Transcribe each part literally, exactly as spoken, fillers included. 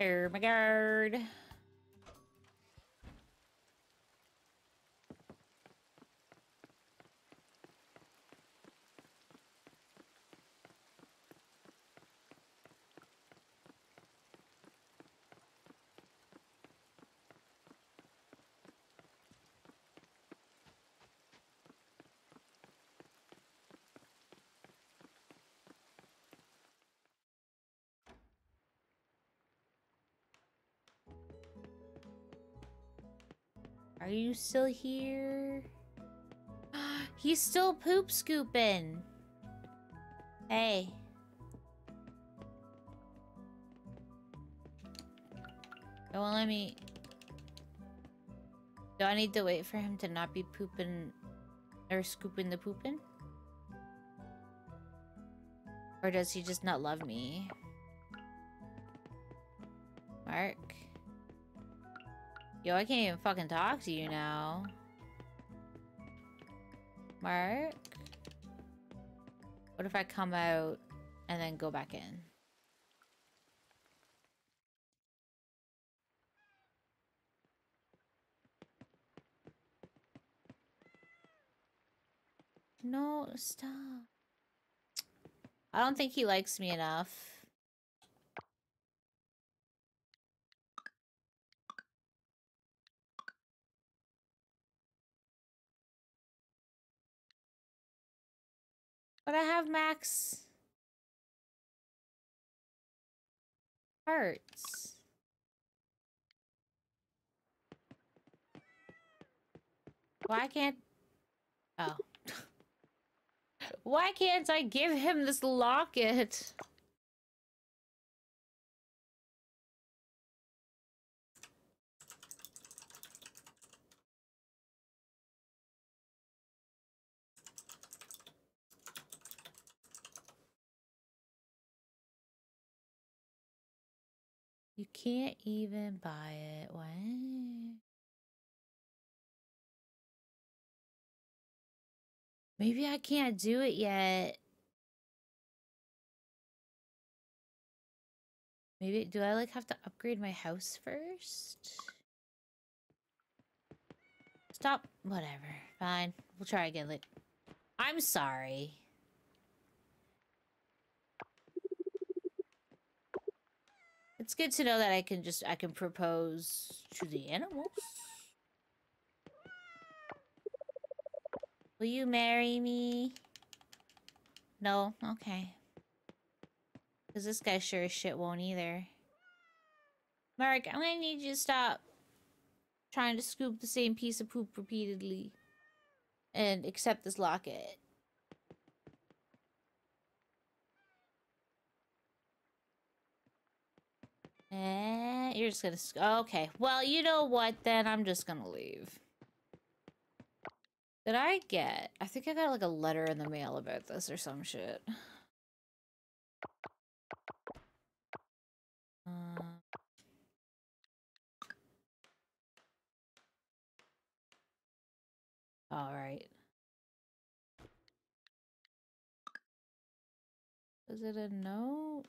Oh my god. Are you still here? He's still poop scooping. Hey. Don't let me... Do I need to wait for him to not be pooping or scooping the pooping? Or does he just not love me? Mark. Yo, I can't even fucking talk to you now. Mark? What if I come out and then go back in? No, stop. I don't think he likes me enough. But I have max hearts. Why can't... Oh. Why can't I give him this locket? You can't even buy it. What? Maybe I can't do it yet. Maybe, do I like have to upgrade my house first? Stop. Whatever. Fine. We'll try again later. I'm sorry. It's good to know that I can just, I can propose to the animals. Will you marry me? No? Okay. Because this guy sure as shit won't either. Mark, I'm gonna need you to stop trying to scoop the same piece of poop repeatedly. And accept this locket. Eh, you're just gonna... Okay, well, you know what, then? I'm just gonna leave. Did I get... I think I got, like, a letter in the mail about this or some shit. Uh... Alright. Was it a note?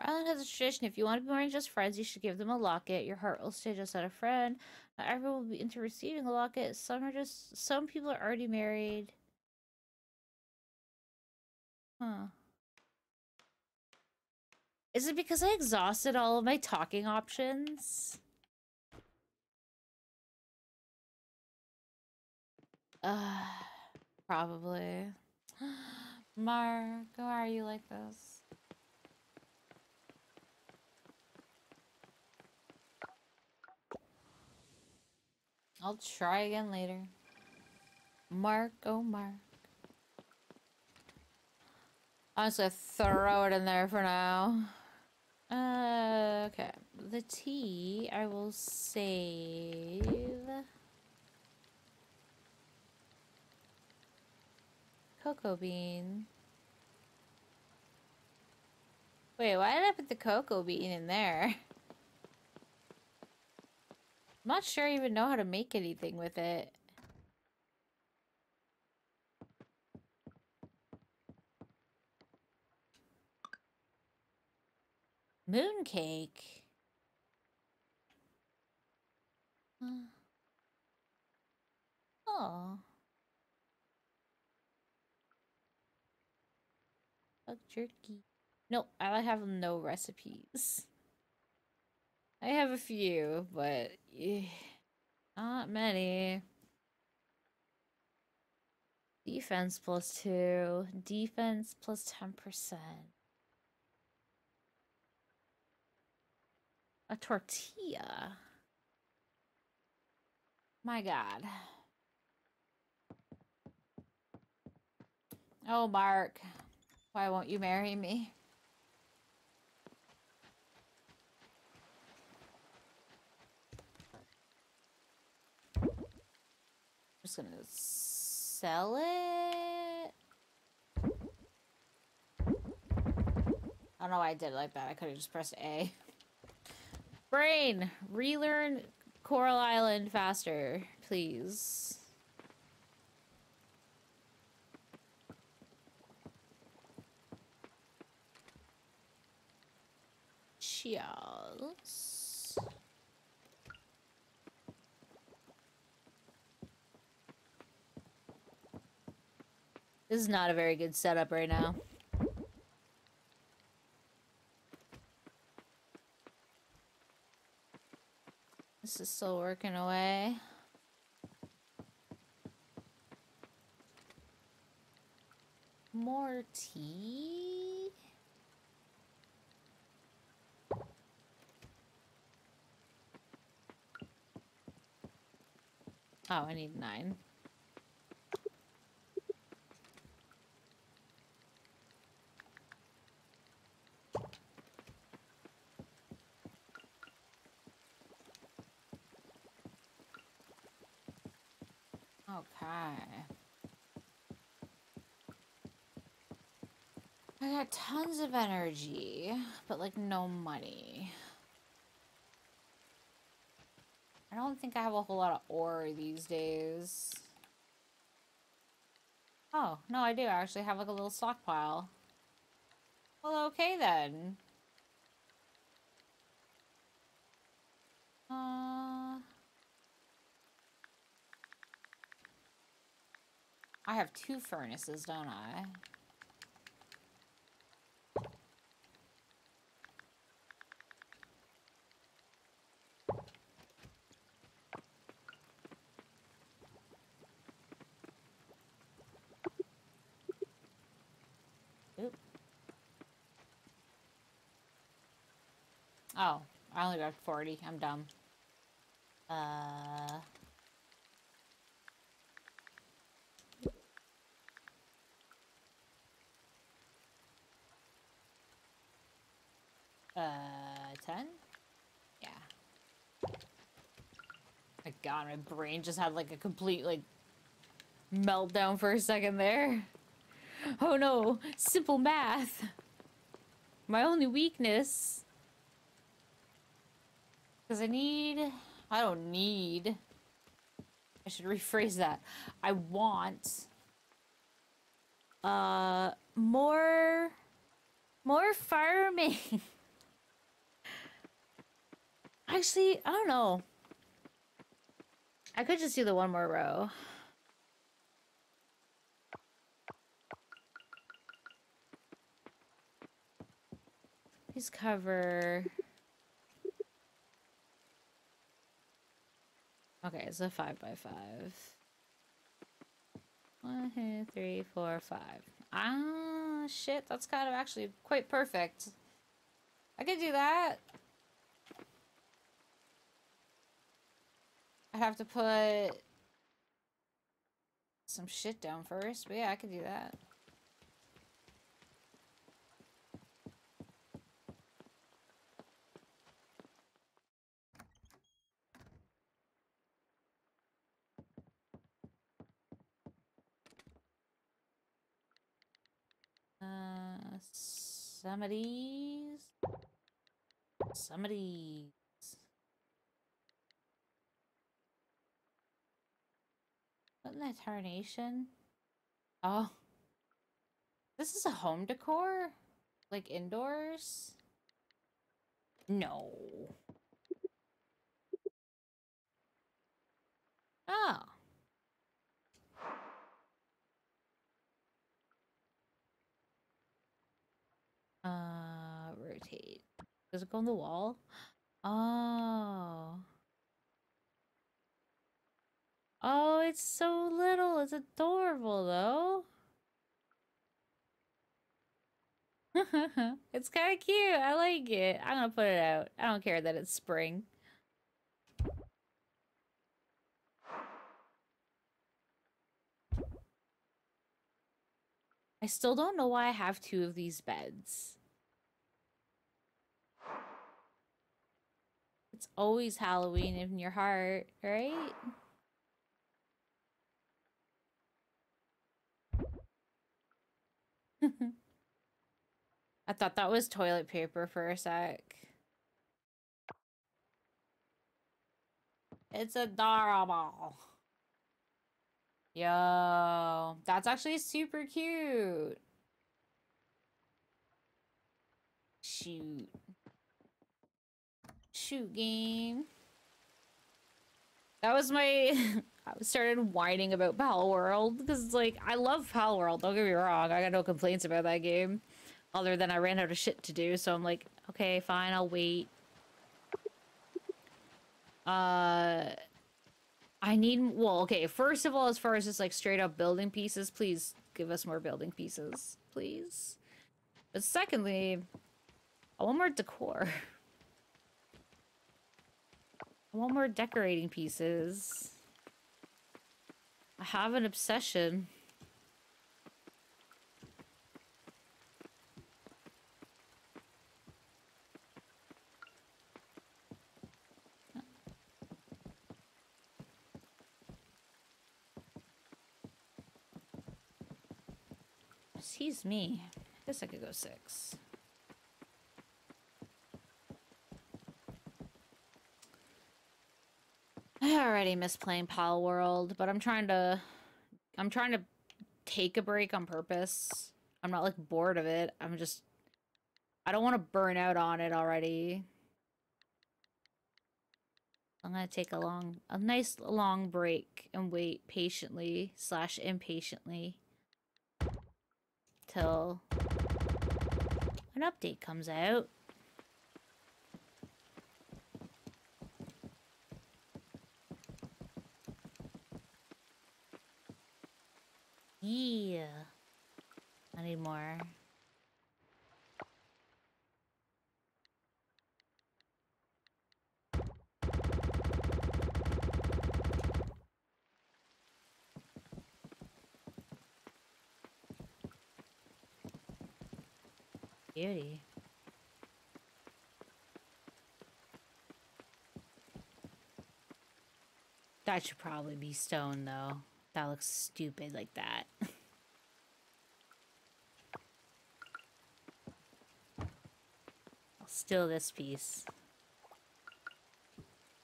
Ireland has a tradition. If you want to be more than just friends, you should give them a locket. Your heart will stay just at a friend. Not everyone will be into receiving a locket. Some are just... Some people are already married. Huh. Is it because I exhausted all of my talking options? Uh, probably. Mark, why are you like this? I'll try again later. Mark, oh Mark. Honestly, throw it in there for now. Uh, okay. The tea I will save. Cocoa bean. Wait, why did I put the cocoa bean in there? I'm not sure I even know how to make anything with it. Mooncake. Uh, oh. Bug jerky. No, I have no recipes. I have a few, but eh, not many. Defense plus two. Defense plus ten percent. A tortilla. My God. Oh, Mark. Why won't you marry me? I'm just gonna sell it. I don't know why I did it like that. I could have just pressed A. Brain, relearn Coral Island faster, please. Cheers. This is not a very good setup right now. This is still working away. More tea. Oh, I need nine. Okay. I got tons of energy, but like no money. I don't think I have a whole lot of ore these days. Oh, no, I do. I actually have like a little stockpile. Well, okay then. Uh... I have two furnaces, don't I? Oop. Oh, I only got forty. I'm dumb. Uh... Uh, ten? Yeah. My God, my brain just had like a complete like meltdown for a second there. Oh no, simple math. My only weakness. Because I need... I don't need... I should rephrase that. I want... Uh, more... More farming. Actually, I don't know. I could just do the one more row. Please cover. Okay, it's a five by five. One, two, three, four, five. Ah, shit, that's kind of actually quite perfect. I could do that. I have to put some shit down first, but yeah, I could do that. Some of these. Some of these. Wasn't that tarnation? Oh. This is a home decor? Like indoors? No. Oh. Uh, rotate. Does it go on the wall? Oh. Oh, it's so little. It's adorable, though. It's kind of cute. I like it. I'm gonna put it out. I don't care that it's spring. I still don't know why I have two of these beds. It's always Halloween in your heart, right? I thought that was toilet paper for a sec. It's adorable. Yo, that's actually super cute. Shoot. Shoot game. That was my... I started whining about Palworld because it's like, I love Palworld, don't get me wrong. I got no complaints about that game. Other than I ran out of shit to do, so I'm like, okay, fine, I'll wait. Uh... I need, well, okay, first of all, as far as just like straight up building pieces, please give us more building pieces, please. But secondly, I want more decor. I want more decorating pieces. I have an obsession. Excuse me. I guess I could go six. I already miss playing Palworld, but I'm trying to... I'm trying to take a break on purpose. I'm not, like, bored of it. I'm just... I don't want to burn out on it already. I'm gonna take a long... a nice long break and wait patiently slash impatiently. Till an update comes out. Yeah. I need more. Beauty. That should probably be stone, though. That looks stupid like that. I'll steal this piece.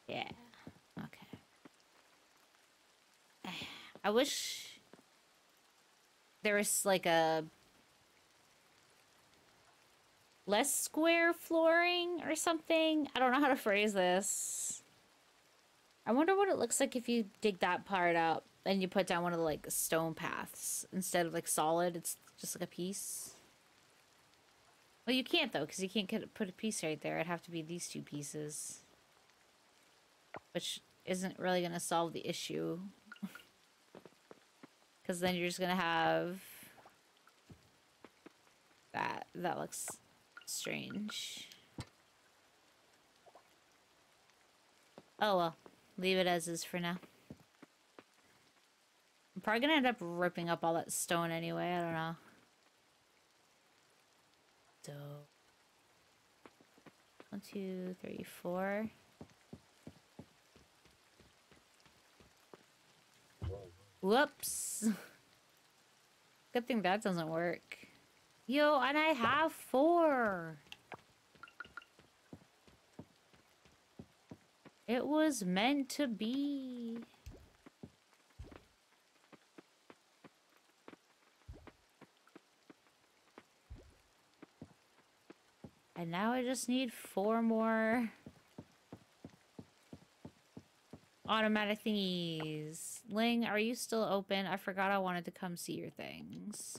Yeah. Okay. I wish there was like a less square flooring or something. I don't know how to phrase this. I wonder what it looks like if you dig that part up and you put down one of the like stone paths instead of like solid. It's just like a piece. Well, you can't though, because you can't get, put a piece right there. It'd have to be these two pieces, which isn't really going to solve the issue, because then you're just going to have that. That looks strange. Oh well, leave it as is for now. I'm probably gonna end up ripping up all that stone anyway, I don't know. So one, two, three, four. Whoops. Good thing that doesn't work. Yo, and I have four. It was meant to be. And now I just need four more automatic thingies. Ling, are you still open? I forgot I wanted to come see your things.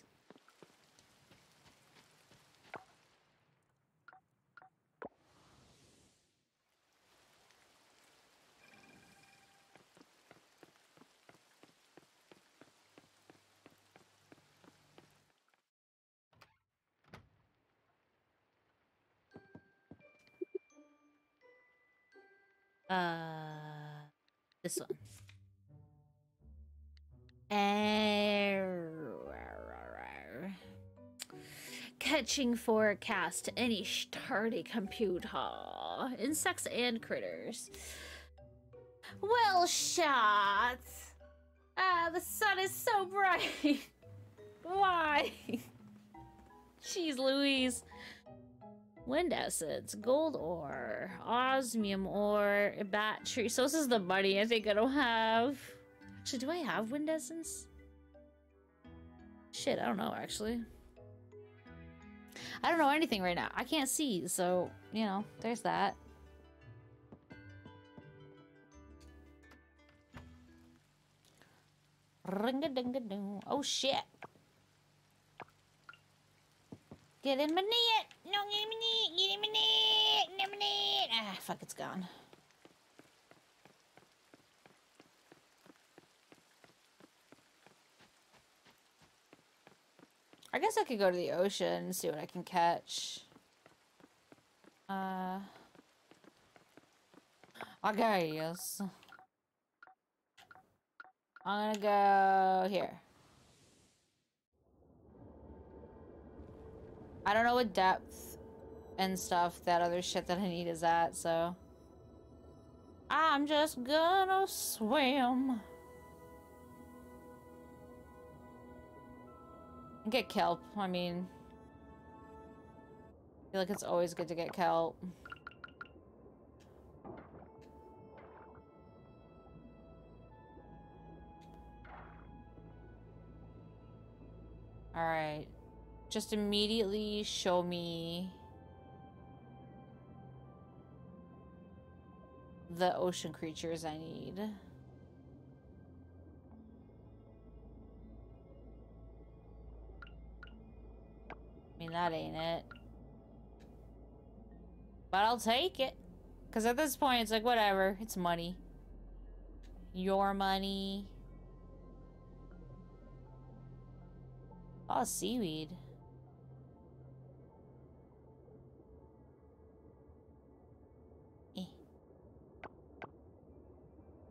Uh, this one. Error. Catching forecast any sturdy computer, insects and critters. Well shot. Ah, the sun is so bright. Why? Jeez Louise. Wind essence, gold ore, osmium ore, battery. So this is the money I think I don't have. Actually, do I have wind essence? Shit, I don't know, actually. I don't know anything right now. I can't see, so, you know, there's that. Ring-a-ding-a-ding. Oh, shit. Get in my net! No, get in my net! Get in my net! Get in my net! Ah, fuck, it's gone. I guess I could go to the ocean and see what I can catch. Uh... I guess. I'm gonna go here. I don't know what depth and stuff that other shit that I need is at, so... I'm just gonna swim. Get kelp, I mean... I feel like it's always good to get kelp. Alright. Just immediately show me the ocean creatures I need. I mean, that ain't it. But I'll take it. Because at this point, it's like, whatever. It's money. Your money. Oh, seaweed.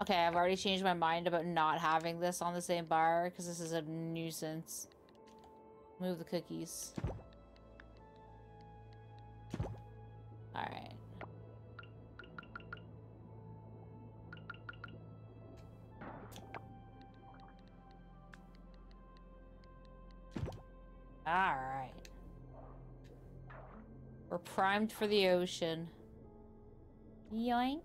Okay, I've already changed my mind about not having this on the same bar, because this is a nuisance. Move the cookies. Alright. Alright. We're primed for the ocean. Yoink.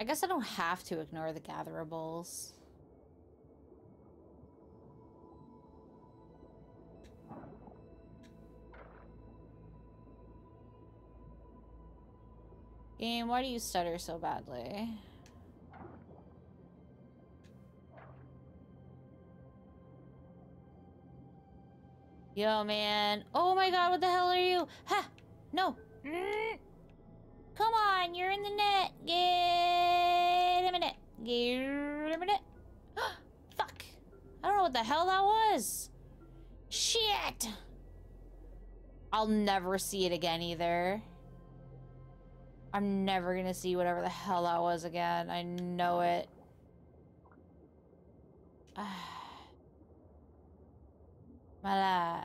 I guess I don't have to ignore the gatherables. Game, why do you stutter so badly? Yo, man. Oh my god, what the hell are you? Ha! No! Mm. Come on, you're in the net. Get him in it. Get him in it. Fuck. I don't know what the hell that was. Shit. I'll never see it again either. I'm never gonna see whatever the hell that was again. I know it. My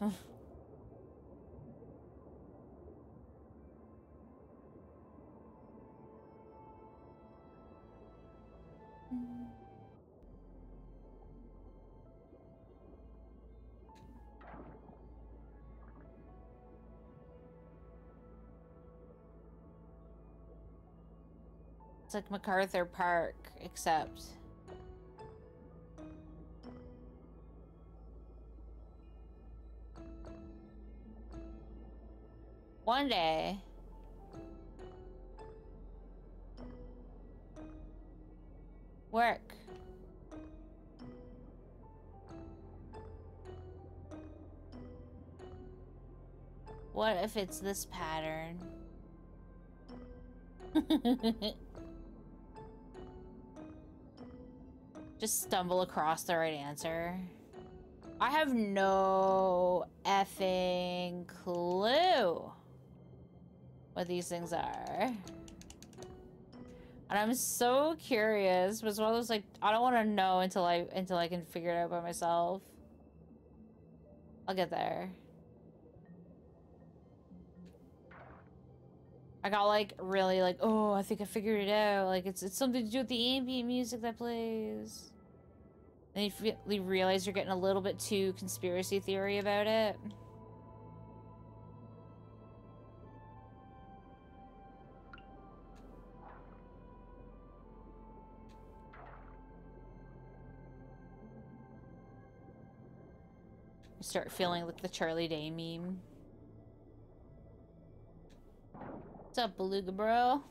life. It's like MacArthur Park, except... One day... Work. What if it's this pattern? Just stumble across the right answer. I have no effing clue what these things are. And I'm so curious. It was one of those, like, I don't want to know until I until I can figure it out by myself. I'll get there. I got like really like, oh, I think I figured it out. Like it's it's something to do with the ambient music that plays. And you, feel, you realize you're getting a little bit too conspiracy theory about it. Start feeling like the Charlie Day meme. What's up, beluga bro?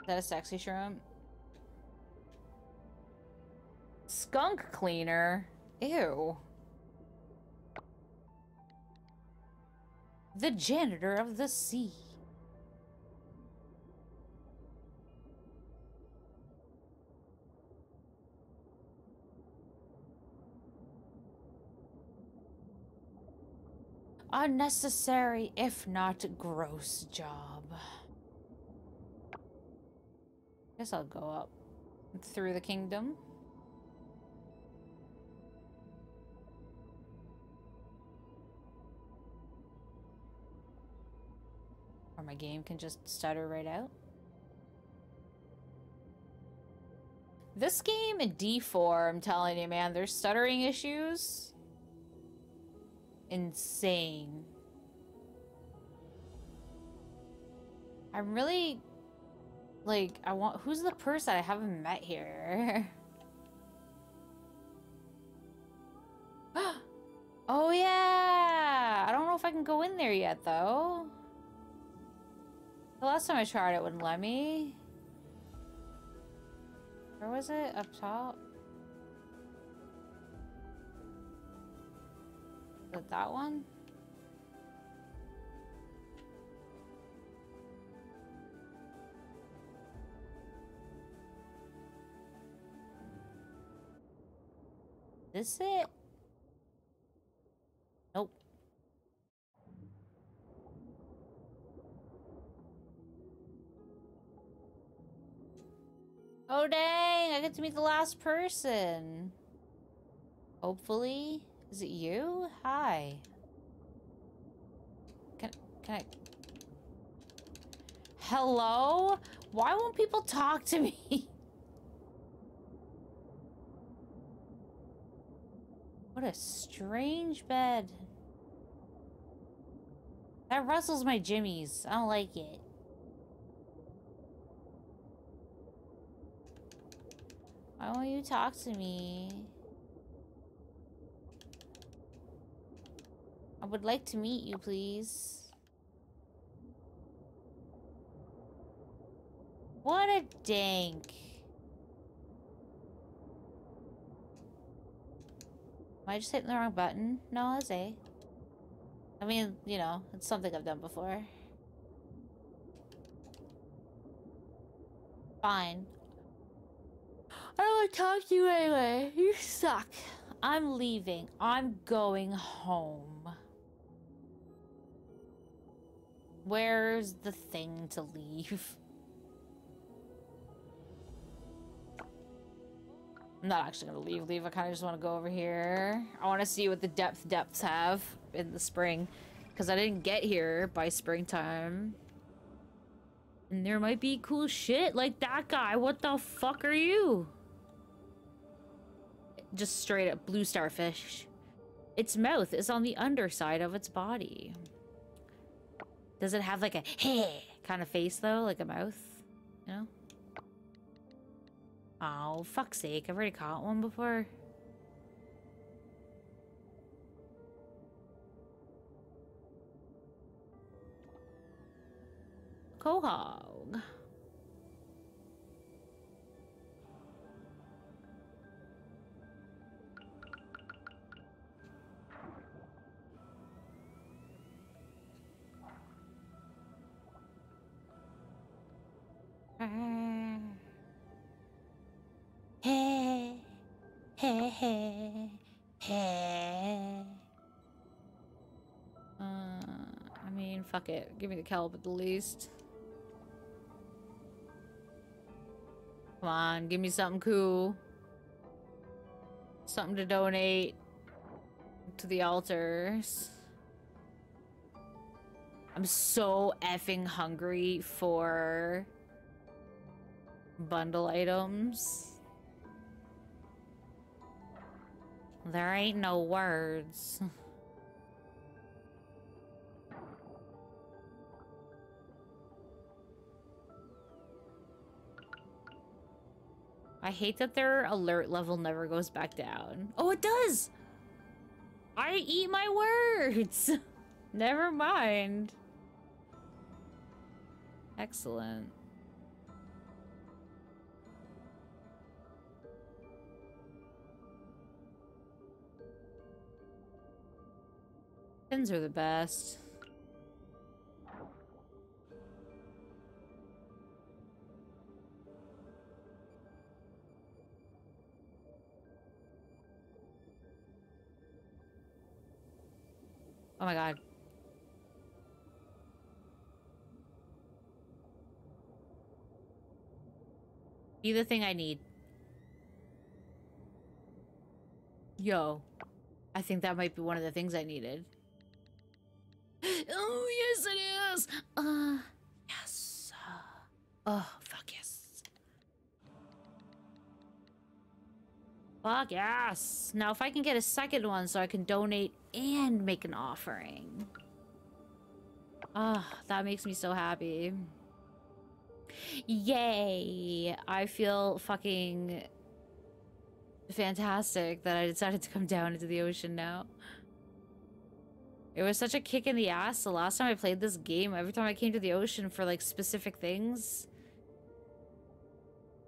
Is that a sexy shrimp? Skunk cleaner? Ew. The janitor of the sea. Unnecessary, if not gross job. Guess I'll go up through the kingdom. Or my game can just stutter right out. This game in D four, I'm telling you, man, there's stuttering issues. Insane. I'm really like, I want, who's the person I haven't met here? Oh yeah! I don't know if I can go in there yet though. The last time I tried it wouldn't let me. Where was it? Up top? Was it that one? This it? Nope. Oh dang, I get to meet the last person. Hopefully. Is it you? Hi. Can, can I... Hello? Why won't people talk to me? What a strange bed. That rustles my jimmies. I don't like it. Why won't you talk to me? I would like to meet you, please. What a dank. Am I just hitting the wrong button? No, that's A. I mean, you know, it's something I've done before. Fine. I don't want to talk to you anyway. You suck. I'm leaving. I'm going home. Where's the thing to leave? I'm not actually gonna leave, leave. I kind of just want to go over here. I want to see what the depth depths have in the spring. Because I didn't get here by springtime. And there might be cool shit like that guy. What the fuck are you? just straight up blue starfish. Its mouth is on the underside of its body. Does it have like a hey kind of face though? Like a mouth? You know? Oh, fuck's sake. I've already caught one before. Quahog. Hey, hey, hey, hey. Uh, I mean, fuck it. Give me the kelp at the least. Come on, give me something cool. Something to donate to the altars. I'm so effing hungry for bundle items. There ain't no words. I hate that their alert level never goes back down. Oh, it does! I eat my words! Never mind. Excellent. Pins are the best. Oh my god. Be the thing I need. Yo. I think that might be one of the things I needed. Oh, yes it is! Uh, yes. Oh, fuck yes. Fuck yes! Now if I can get a second one so I can donate and make an offering. Ah, oh, that makes me so happy. Yay! I feel fucking fantastic that I decided to come down into the ocean now. It was such a kick in the ass the last time I played this game. Every time I came to the ocean for like specific things.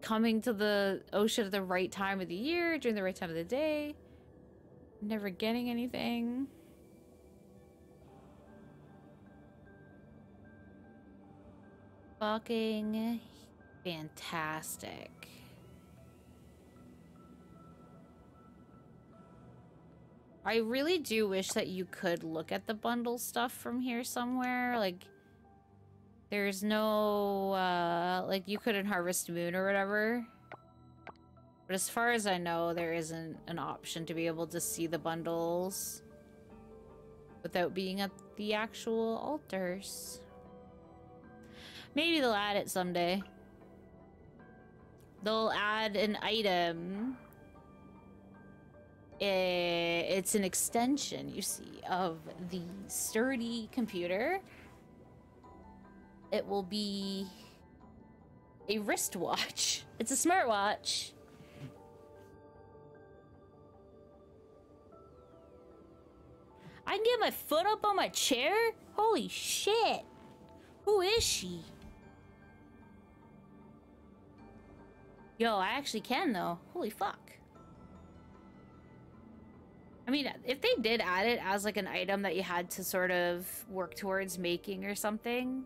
Coming to the ocean at the right time of the year, during the right time of the day. Never getting anything. Fucking fantastic. I really do wish that you could look at the bundle stuff from here somewhere. Like, there's no, uh, like, you couldn't Harvest Moon or whatever. But as far as I know, there isn't an option to be able to see the bundles without being at the actual altars. Maybe they'll add it someday. They'll add an item. It's an extension, you see, of the sturdy computer. It will be a wristwatch. It's a smartwatch. I can get my foot up on my chair? Holy shit. Who is she? Yo, I actually can though. Holy fuck. I mean, if they did add it as like an item that you had to sort of work towards making or something,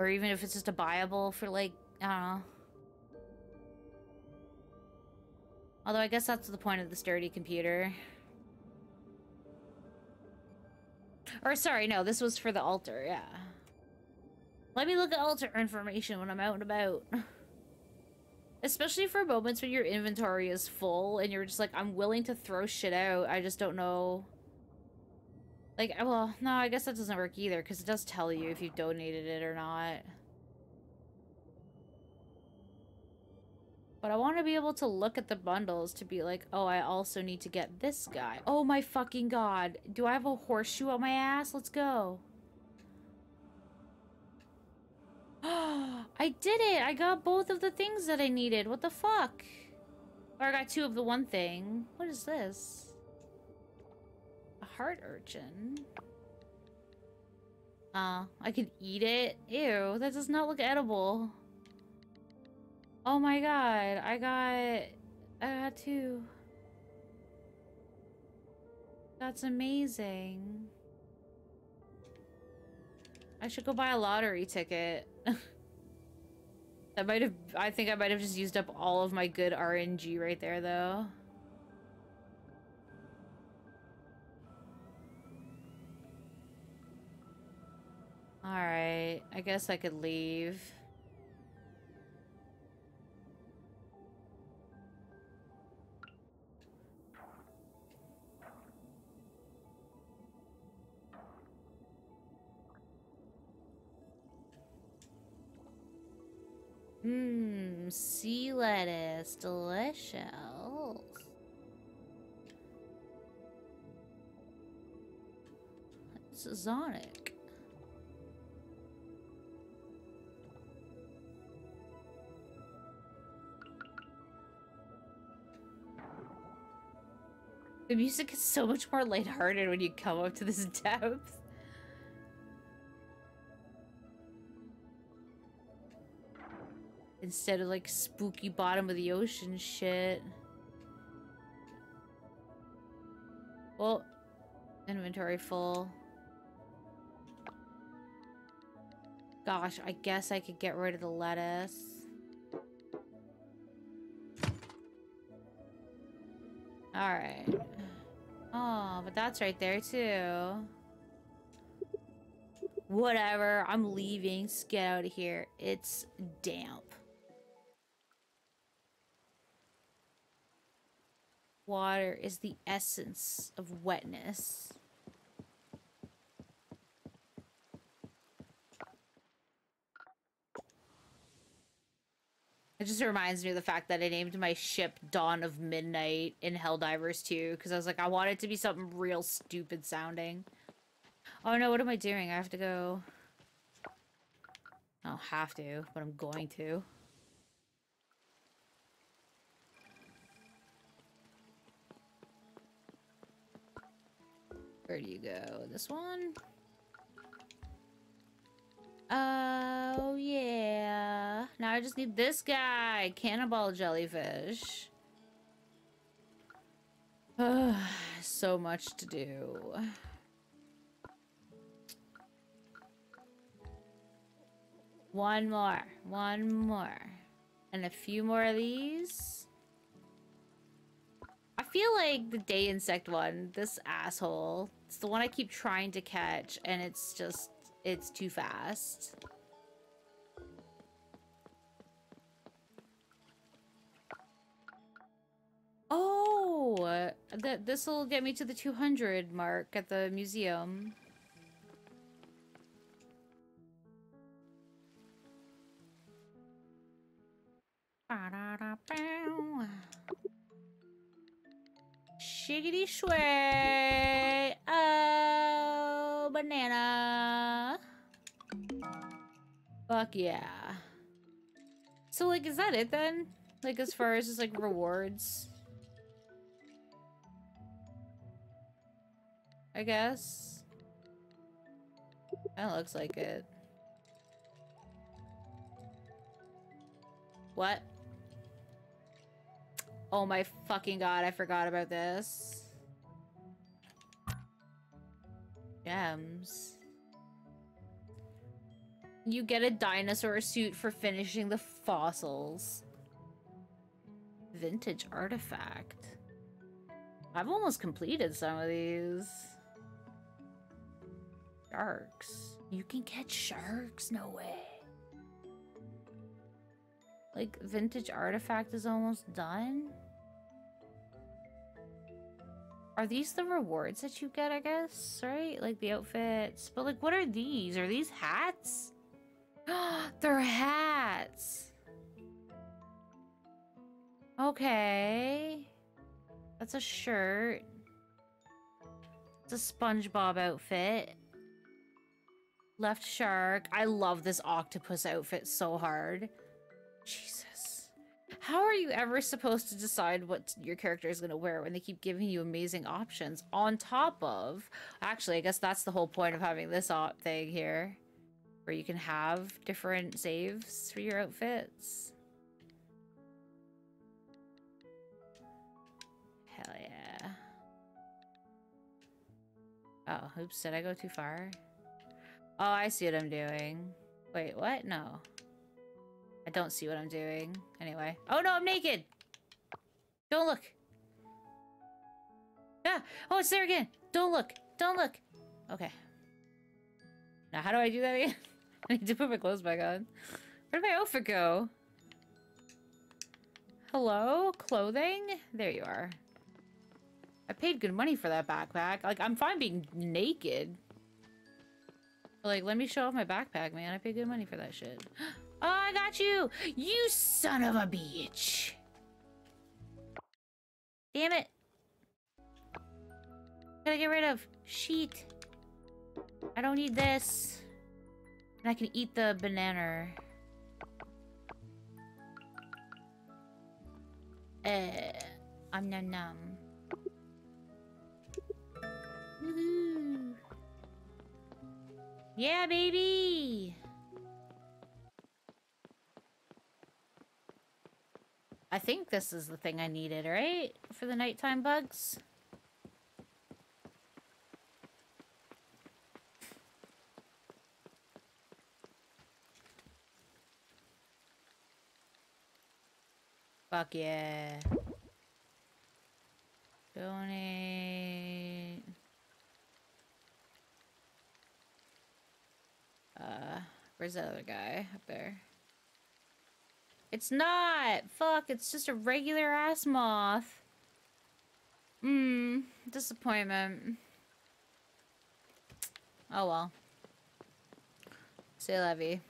or even if it's just a buyable for like, I don't know. Although I guess that's the point of the sturdy computer. Or sorry, no, this was for the altar, yeah. Let me look at altar information when I'm out and about. Especially for moments when your inventory is full and you're just like, I'm willing to throw shit out. I just don't know. Like, well, no, I guess that doesn't work either because it does tell you if you donated it or not. But I want to be able to look at the bundles to be like, oh, I also need to get this guy. Oh my fucking god. Do I have a horseshoe up my ass? Let's go. I did it! I got both of the things that I needed. What the fuck? Or I got two of the one thing. What is this? A heart urchin. Uh, I could eat it. Ew, that does not look edible. Oh my god, I got... I got two. That's amazing. I should go buy a lottery ticket. That might have, I think I might have just used up all of my good R N G right there, though. Alright, I guess I could leave. Mmm, sea lettuce, delicious. It's exotic. The music is so much more lighthearted when you come up to this depth. Instead of, like, spooky bottom of the ocean shit. Well, inventory full. Gosh, I guess I could get rid of the lettuce. Alright. Oh, but that's right there, too. Whatever, I'm leaving. Let's get out of here. It's damp. Water is the essence of wetness. It just reminds me of the fact that I named my ship Dawn of Midnight in Helldivers two because I was like, I want it to be something real stupid sounding. Oh no, what am I doing? I have to go... I don't have to, but I'm going to. Where do you go? This one? Oh, yeah. Now I just need this guy. Cannonball jellyfish. Ugh, so much to do. One more. One more. And a few more of these. I feel like the day insect one, this asshole, it's the one I keep trying to catch, and it's just, it's too fast. Oh, that this'll get me to the two hundred mark at the museum. Ba-da-da-bow. Shiggity sway! Oh, banana! Fuck yeah. So, like, is that it then? Like, as far as just, like, rewards? I guess? That looks like it. What? Oh my fucking god, I forgot about this. Gems. You get a dinosaur suit for finishing the fossils. Vintage artifact. I've almost completed some of these. Sharks. You can catch sharks? No way. Like, vintage artifact is almost done? Are these the rewards that you get, I guess? Right? Like, the outfits. But, like, what are these? Are these hats? They're hats! Okay. That's a shirt. It's a SpongeBob outfit. Left shark. I love this octopus outfit so hard. Jesus. How are you ever supposed to decide what your character is going to wear when they keep giving you amazing options? On top of... Actually, I guess that's the whole point of having this op thing here. Where you can have different saves for your outfits. Hell yeah. Oh, oops. Did I go too far? Oh, I see what I'm doing. Wait, what? No. I don't see what I'm doing. Anyway. Oh, no, I'm naked! Don't look! Ah! Oh, it's there again! Don't look! Don't look! Okay. Now, how do I do that again? I need to put my clothes back on. Where did my outfit go? Hello? Clothing? There you are. I paid good money for that backpack. Like, I'm fine being naked. Like, let me show off my backpack, man. I paid good money for that shit. Oh, I got you! You son of a bitch! Damn it! Gotta get rid of sheet. I don't need this. And I can eat the banana. Uh, I'm num num. Woohoo! Yeah, baby! I think this is the thing I needed, right? For the nighttime bugs? Fuck yeah. Donate... Uh, where's that other guy? Up there. It's not! Fuck, it's just a regular ass moth. Mmm, disappointment. Oh well. C'est la vie.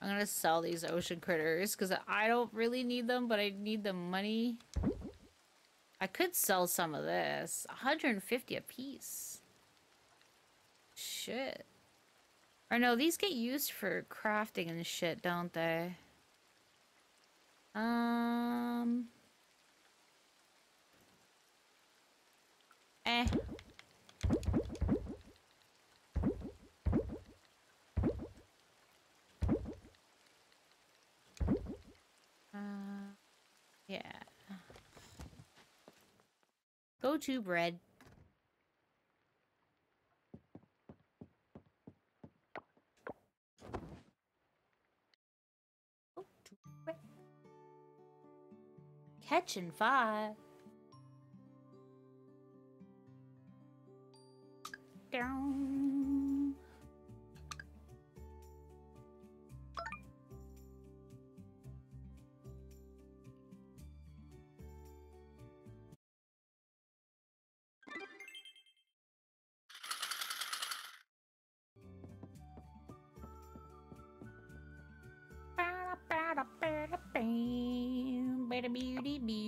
I'm gonna sell these ocean critters because I don't really need them, but I need the money. I could sell some of this. one hundred fifty a piece. Shit. Or no, these get used for crafting and shit, don't they? Um. Eh. Uh, yeah. Go to bread. Go to bread. Catching fire. Down. Beauty, beauty, beauty,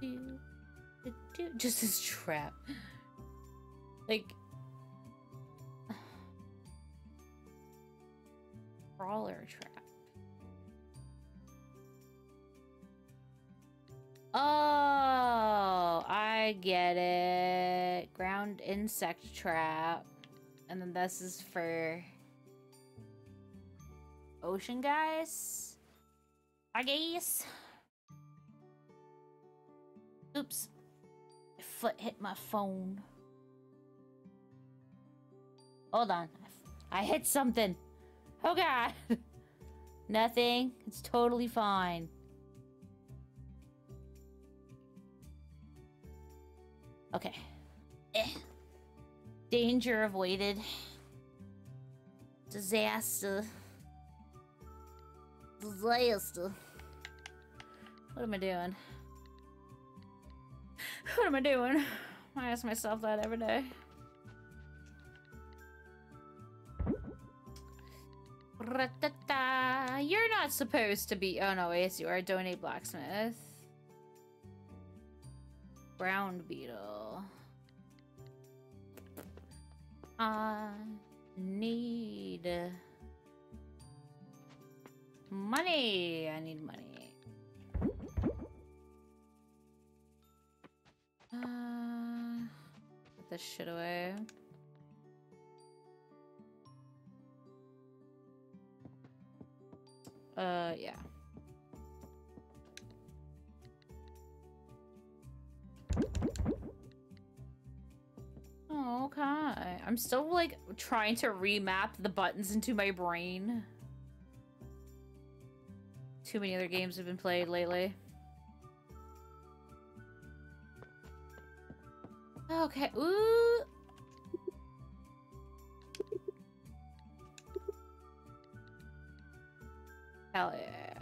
beauty. Just this trap. Like crawler trap. Oh, I get it. Ground insect trap. And then this is for ocean guys, I guess. Oops. My foot hit my phone. Hold on. I hit something. Oh god. Nothing. It's totally fine. Okay. Eh. Danger avoided. Disaster. Disaster. What am I doing? What am I doing? I ask myself that every day. You're not supposed to be. Oh no, yes you are. Donate blacksmith. Brown beetle. I need money. I need money. Uh, put this shit away. Uh, yeah. Okay. I'm still, like, trying to remap the buttons into my brain. Too many other games have been played lately. Okay. Ooh! Hell yeah.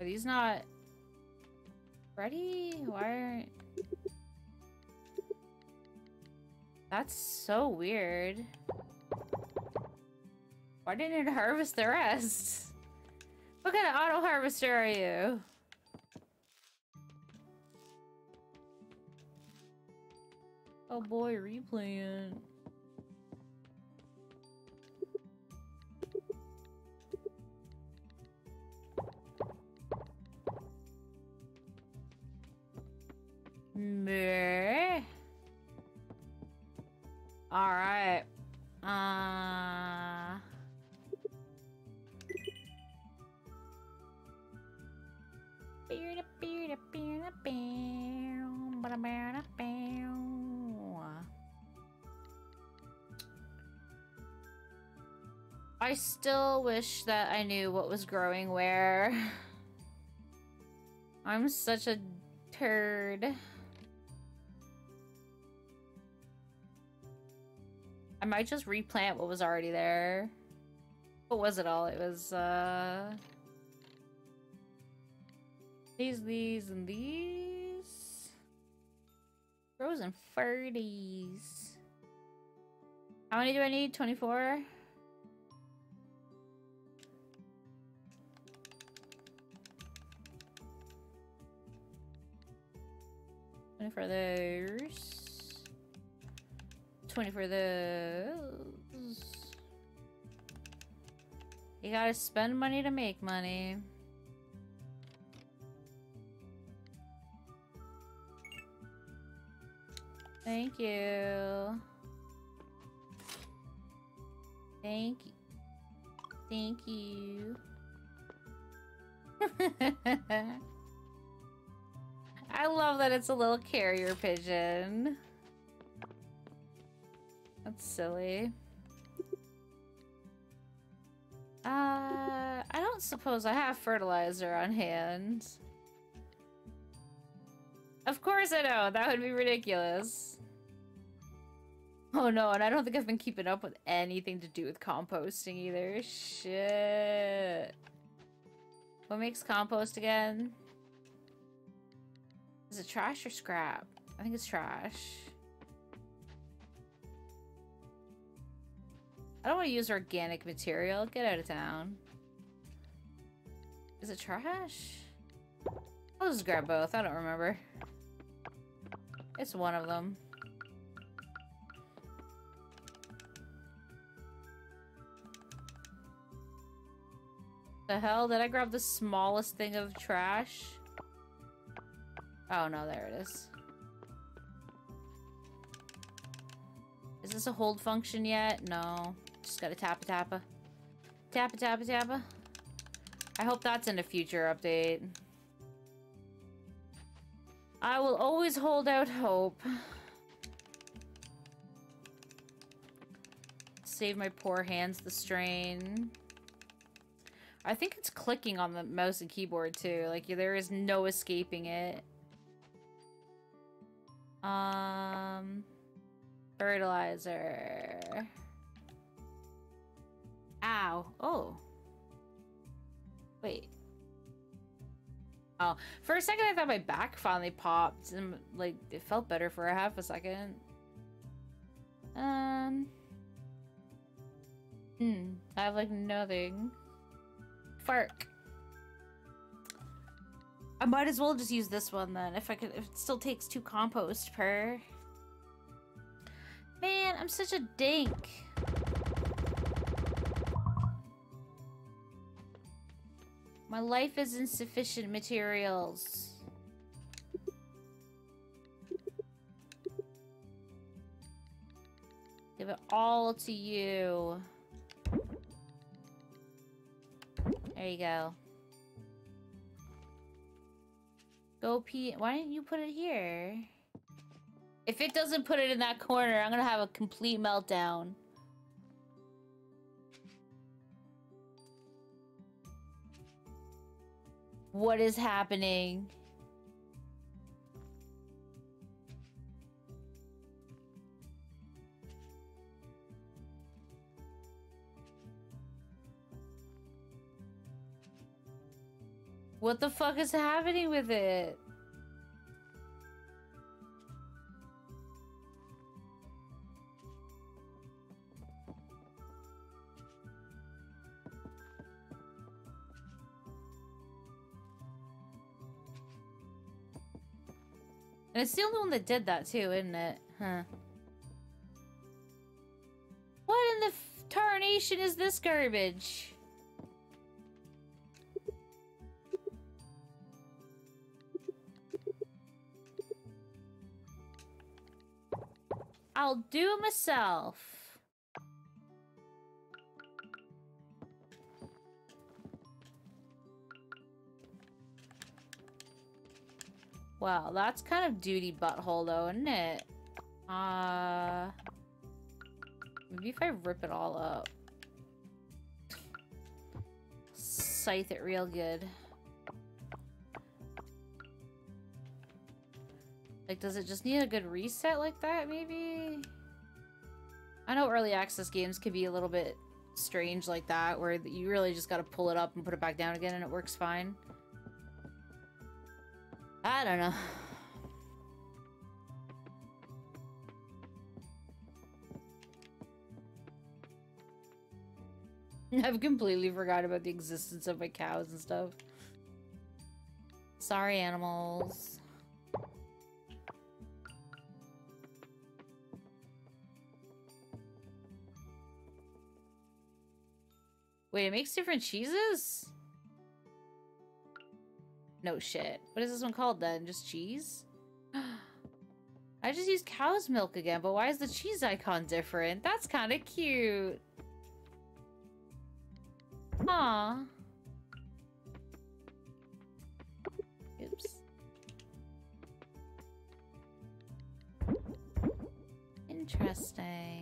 Are these not ready? Why aren't... That's so weird. Why didn't it harvest the rest? What kind of auto harvester are you? Oh boy, replaying. Meh. All right. Uh. I still wish that I knew what was growing where. I'm such a turd. I might just replant what was already there. What was it all? It was, uh... These, these, and these. Frozen Furties. How many do I need? twenty-four? twenty for those. twenty for those. You gotta spend money to make money. Thank you. Thank you. Thank you. I love that it's a little carrier pigeon. That's silly. Uh, I don't suppose I have fertilizer on hand. Of course I know. That would be ridiculous. Oh no, and I don't think I've been keeping up with anything to do with composting either. Shit. What makes compost again? Is it trash or scrap? I think it's trash. I don't want to use organic material. Get out of town. Is it trash? I'll just grab both. I don't remember. It's one of them. The hell? Did I grab the smallest thing of trash? Oh no, there it is. Is this a hold function yet? No. Just gotta tappa tappa. Tappa tappa tappa. I hope that's in a future update. I will always hold out hope. Save my poor hands the strain. I think it's clicking on the mouse and keyboard too. Like, there is no escaping it. Um... Fertilizer. Ow. Oh! smell. For a second, I thought my back finally popped, and like it felt better for a half a second. Um. Hmm. I have like nothing. Fark. I might as well just use this one then. If I could, if it still takes two compost per. Man, I'm such a dink. My life is insufficient materials. Give it all to you. There you go. Go pee. Why didn't you put it here? If it doesn't put it in that corner, I'm gonna have a complete meltdown. What is happening? What the fuck is happening with it? And it's the only one that did that too, isn't it? Huh. What in the f tarnation is this garbage? I'll do it myself. Wow, that's kind of duty butthole though, isn't it? Uh, maybe if I rip it all up. Scythe it real good. Like, does it just need a good reset like that, maybe? I know early access games can be a little bit strange like that, where you really just gotta pull it up and put it back down again and it works fine. I don't know. I've completely forgot about the existence of my cows and stuff. Sorry, animals. Wait, it makes different cheeses? No shit. What is this one called then? Just cheese? I just used cow's milk again, but why is the cheese icon different? That's kind of cute. Aww. Oops. Interesting.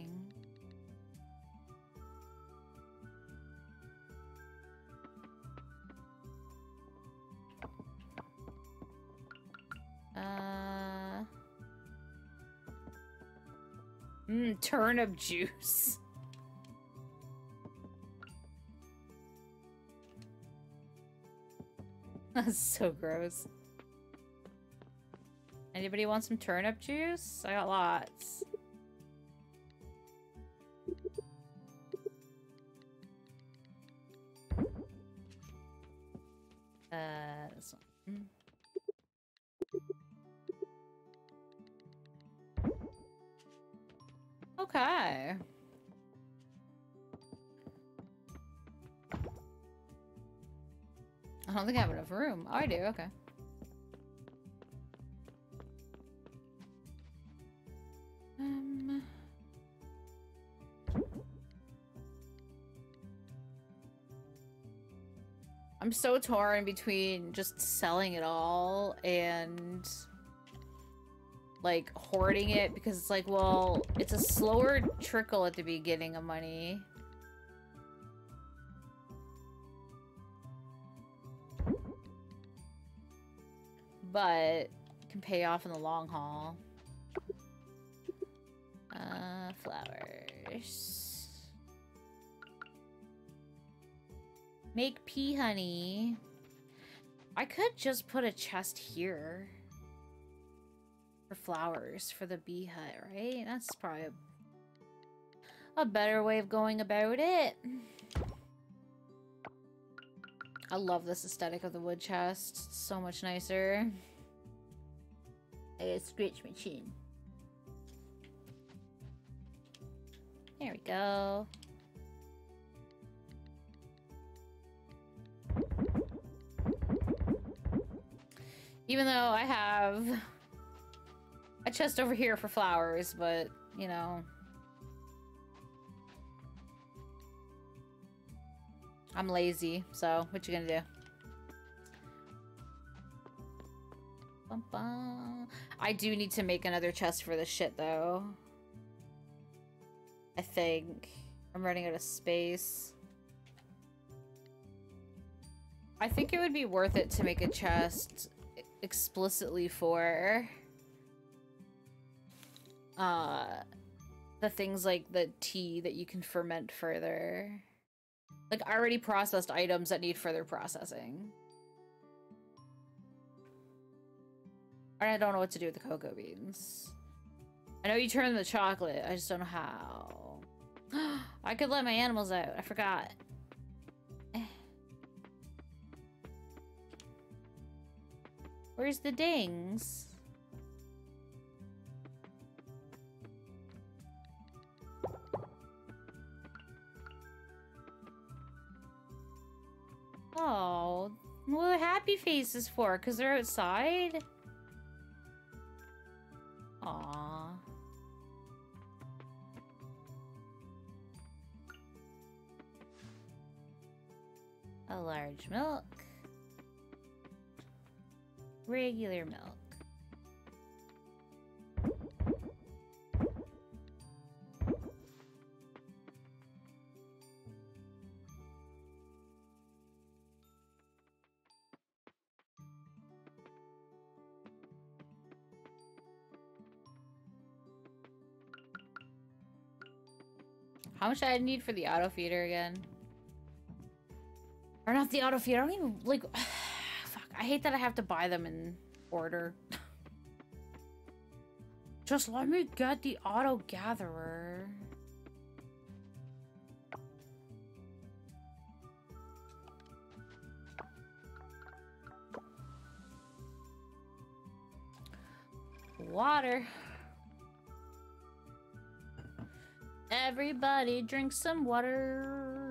Uh, mm, turnip juice. That's so gross. Anybody want some turnip juice? I got lots. Uh, this one. Mm. Okay. I don't think I have enough room. Oh, I do. Okay. Um. I'm so torn between just selling it all and like hoarding it, because it's like, well, it's a slower trickle at the beginning of money. But can pay off in the long haul. Uh, flowers. Make pea honey. I could just put a chest here for flowers for the bee hut, right? That's probably a, a better way of going about it. I love this aesthetic of the wood chest. It's so much nicer. I gotta scratch my chin. There we go. Even though I have a chest over here for flowers, but, you know, I'm lazy, so what you gonna do? Bum, bum. I do need to make another chest for this shit, though. I think I'm running out of space. I think it would be worth it to make a chest explicitly for uh, the things like the tea that you can ferment further. Like already processed items that need further processing. And I don't know what to do with the cocoa beans. I know you turn the chocolate, I just don't know how. I could let my animals out. I forgot. Where's the dings? Oh, what are happy faces for? Because they're outside? Aww. A large milk. Regular milk. How much do I need for the auto feeder again? Or not the auto feed. I don't even like. Fuck! I hate that I have to buy them in order. Just let me get the auto gatherer. Water. Everybody, drink some water.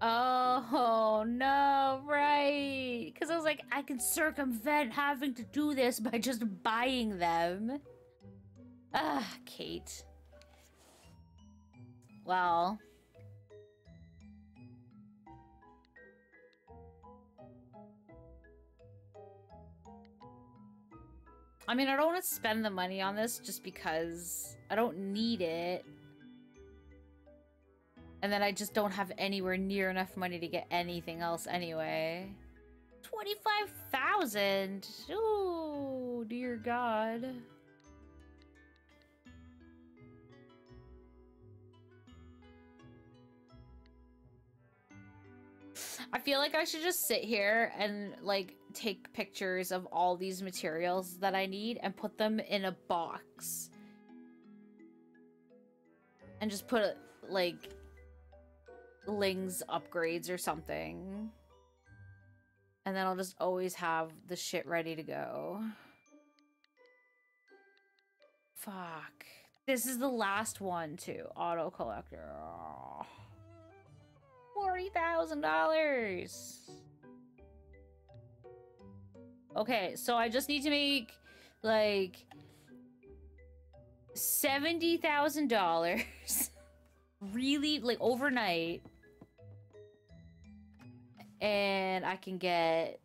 Oh, no, right. Because I was like, I can circumvent having to do this by just buying them. Ah, Kate. Well. I mean, I don't want to spend the money on this just because I don't need it. And then I just don't have anywhere near enough money to get anything else anyway. twenty-five thousand! Ooh, dear God. I feel like I should just sit here and, like, take pictures of all these materials that I need and put them in a box. And just put, like, Ling's upgrades or something, and then I'll just always have the shit ready to go. Fuck. This is the last one too. Auto collector. forty thousand dollars. Okay, so I just need to make like seventy thousand dollars really like overnight. And I can get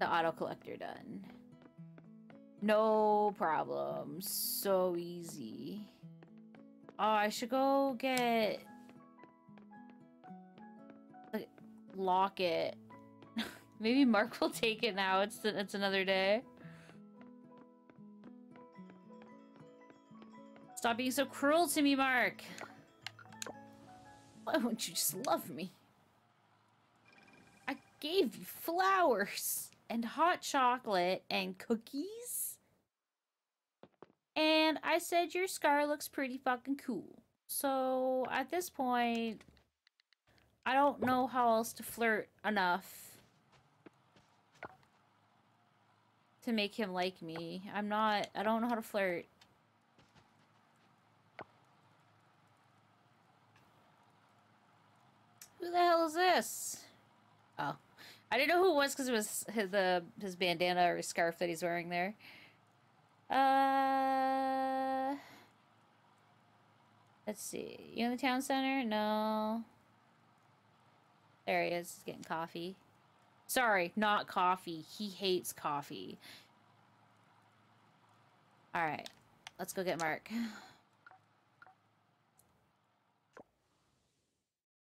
the auto collector done. No problem. So easy. Oh, I should go get lock it. Maybe Mark will take it now. It's the, it's another day. Stop being so cruel to me, Mark. Why won't you just love me? I gave you flowers and hot chocolate and cookies. And I said your scar looks pretty fucking cool. So at this point, I don't know how else to flirt enough to make him like me. I'm not, I don't know how to flirt. Who the hell is this? Oh, I didn't know who it was because it was his, uh, his bandana or his scarf that he's wearing there. Uh, let's see. You in the town center? No. There he is. He's getting coffee. Sorry, not coffee. He hates coffee. All right, let's go get Mark.